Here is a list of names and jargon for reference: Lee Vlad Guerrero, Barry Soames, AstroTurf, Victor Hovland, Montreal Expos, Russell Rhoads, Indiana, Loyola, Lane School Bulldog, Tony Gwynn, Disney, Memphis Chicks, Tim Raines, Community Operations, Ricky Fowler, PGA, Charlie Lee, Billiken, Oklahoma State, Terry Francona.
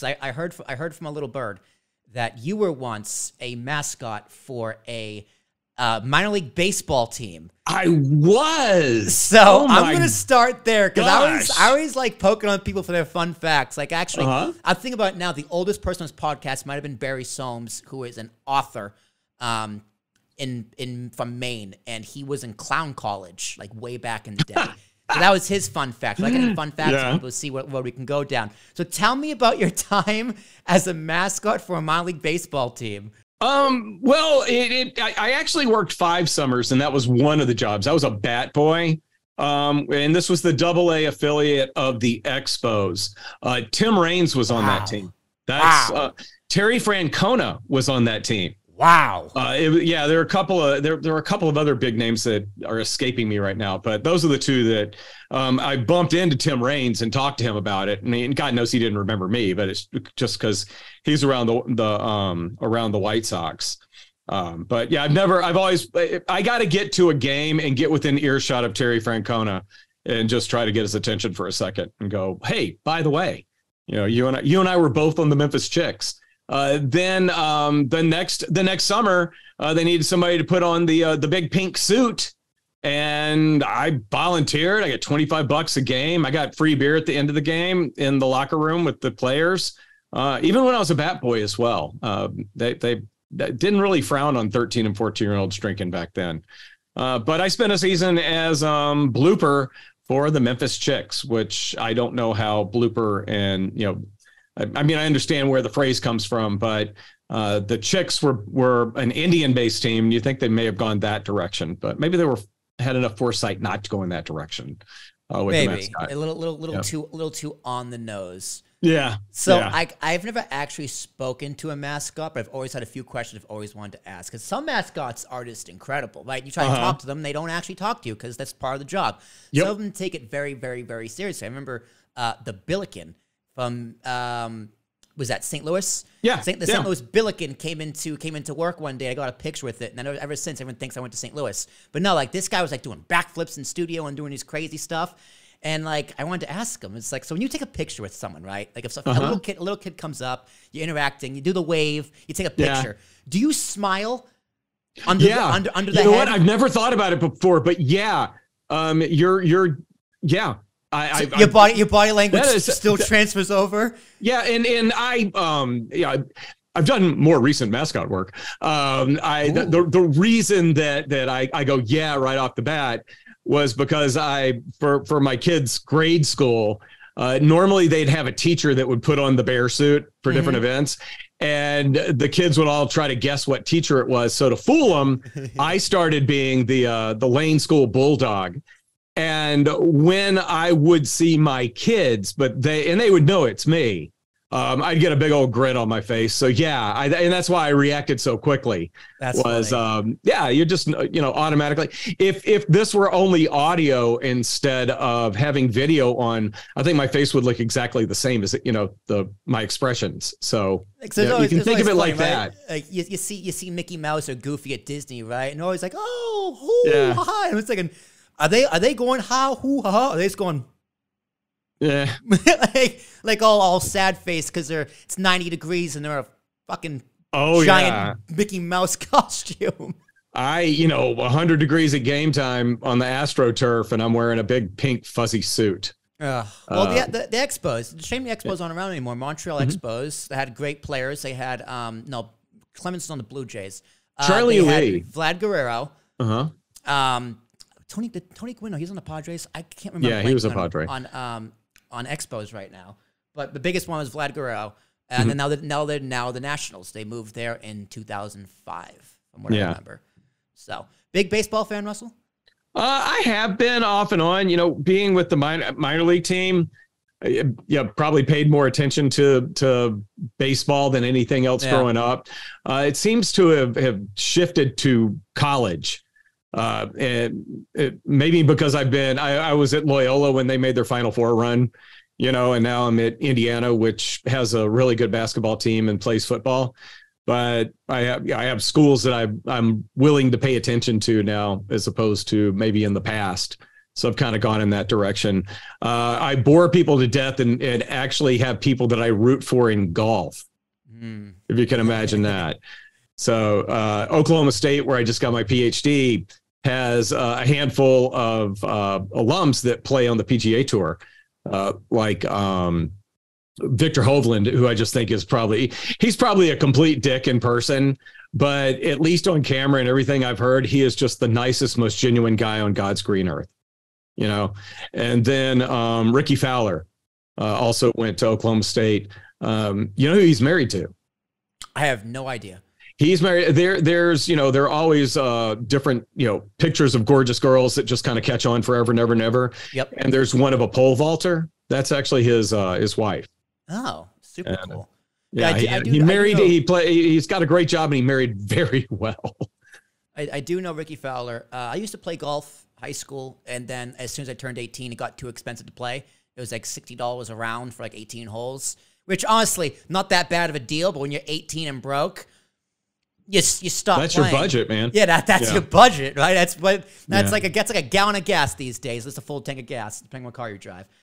because I heard from a little bird that you were once a mascot for a minor league baseball team. I was. So I'm going to start there because I always like poking on people for their fun facts. Like actually, I think about it now, the oldest person on this podcast might have been Barry Soames, who is an author from Maine, and he was in clown college like way back in the day. So that was his fun fact. So I got fun facts and we'll see what we can go down. So tell me about your time as a mascot for a minor league baseball team. Well, I actually worked 5 summers, and that was one of the jobs. I was a bat boy. And this was the AA affiliate of the Expos. Tim Raines was on that team. That's Terry Francona was on that team. Wow. Yeah, there are a couple of there are a couple of other big names that are escaping me right now, but those are the two that I bumped into Tim Raines and talked to him about it. And God knows he didn't remember me, but it's just because he's around the White Sox. But yeah, I got to get to a game and get within earshot of Terry Francona and just try to get his attention for a second and go, hey, by the way, you know, you and I were both on the Memphis Chicks. Then the next summer, they needed somebody to put on the big pink suit, and I volunteered. I got $25 a game. I got free beer at the end of the game in the locker room with the players. Even when I was a bat boy as well, they didn't really frown on 13 and 14-year-olds drinking back then. But I spent a season as blooper for the Memphis Chicks, which I don't know how blooper and, you know, I mean, I understand where the phrase comes from, but the Chicks were an Indian-based team. You think they may have gone that direction, but maybe they had enough foresight not to go in that direction. Maybe a little too on the nose. Yeah. So yeah. I've never actually spoken to a mascot, but I've always had a few questions I've always wanted to ask. Because some mascots are just incredible, right? You try to talk to them, they don't actually talk to you because that's part of the job. Yep. Some of them take it very, very, very seriously. I remember the Billiken. Was that St. Louis? Yeah. St. Louis Billiken came into work one day. I got a picture with it. And then ever since, everyone thinks I went to St. Louis. But no, like, this guy was like doing backflips in studio and doing his crazy stuff. And like, I wanted to ask him, it's like, so when you take a picture with someone, right? Like if a little kid comes up, you're interacting, you do the wave, you take a picture. Yeah. Do you smile under the head? You know what? I've never thought about it before, but yeah. Your body language still transfers over. Yeah, and I've done more recent mascot work. The reason that I go yeah right off the bat was because for my kids' grade school, normally they'd have a teacher that would put on the bear suit for different events, and the kids would all try to guess what teacher it was. So to fool them, I started being the Lane School Bulldog. And when I would see my kids, they would know it's me, I'd get a big old grin on my face. So yeah, and that's why I reacted so quickly. Yeah, you're just, you know, automatically. If this were only audio instead of having video on, I think my face would look exactly the same as, you know, my expressions. So, you can think of it like that. Like you see Mickey Mouse or Goofy at Disney, right? And always like, oh, hoo, yeah. Hi. And it's like Are they going ha hoo ha ha? Are they just going, yeah, like all sad face because it's 90 degrees and they're a fucking giant Mickey Mouse costume. 100 degrees at game time on the AstroTurf, and I'm wearing a big pink fuzzy suit. The Expos. It's a shame the Expos aren't around anymore. Montreal Expos. They had great players. They had Clemenson's on the Blue Jays. Charlie Lee, Vlad Guerrero. Tony Gwynn, he's on the Padres. I can't remember. Yeah, he was a Padre on Expos right now. But the biggest one was Vlad Guerrero, and then now they're the Nationals. They moved there in 2005, from what I remember. So, big baseball fan, Russell? I have been off and on. You know, being with the minor league team, probably paid more attention to baseball than anything else growing up. It seems to have shifted to college. Maybe because I was at Loyola when they made their Final Four run, you know, and now I'm at Indiana, which has a really good basketball team and plays football. But I have schools that I'm willing to pay attention to now, as opposed to maybe in the past. So I've kind of gone in that direction. I bore people to death and actually have people that I root for in golf, if you can imagine that. So Oklahoma State, where I just got my PhD, has a handful of alums that play on the PGA Tour, like Victor Hovland, who I just think is probably, he's probably a complete dick in person, but at least on camera and everything I've heard, he is just the nicest, most genuine guy on God's green earth, you know? And then Ricky Fowler also went to Oklahoma State. You know who he's married to? I have no idea. He's married. There's, you know, there are always different, you know, pictures of gorgeous girls that just kind of catch on forever and ever and ever. Yep. And there's one of a pole vaulter. That's actually his wife. Oh, super cool. Yeah, he's got a great job and he married very well. I do know Ricky Fowler. I used to play golf high school. And then as soon as I turned 18, it got too expensive to play. It was like $60 a round for like 18 holes, which honestly, not that bad of a deal. But when you're 18 and broke, you stop That's playing. Your budget, man. Yeah, that's your budget, right? That's like a gallon of gas these days. It's a full tank of gas, depending on what car you drive.